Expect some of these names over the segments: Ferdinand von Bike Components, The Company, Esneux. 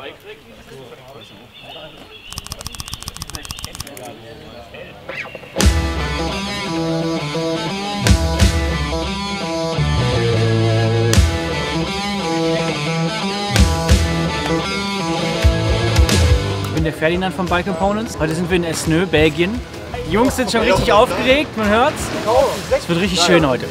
Ich bin der Ferdinand von Bike Components. Heute sind wir in Esneux, Belgien. Die Jungs sind schon richtig aufgeregt, man hört's. Es wird richtig schön heute.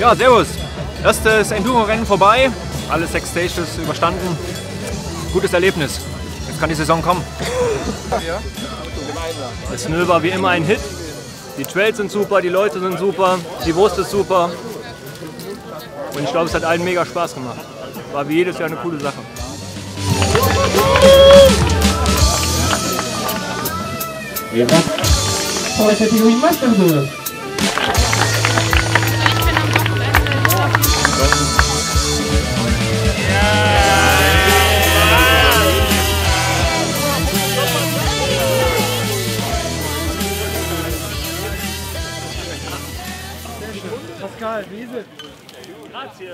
Ja, servus! Erstes Enduro-Rennen vorbei, alle 6 Stages überstanden. Gutes Erlebnis. Jetzt kann die Saison kommen. Esneux war wie immer ein Hit. Die Trails sind super, die Leute sind super, die Wurst ist super. Und ich glaube, es hat allen mega Spaß gemacht. War wie jedes Jahr eine coole Sache. Pascal, Wiese. Grazie.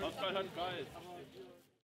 Pascal hat Kreis.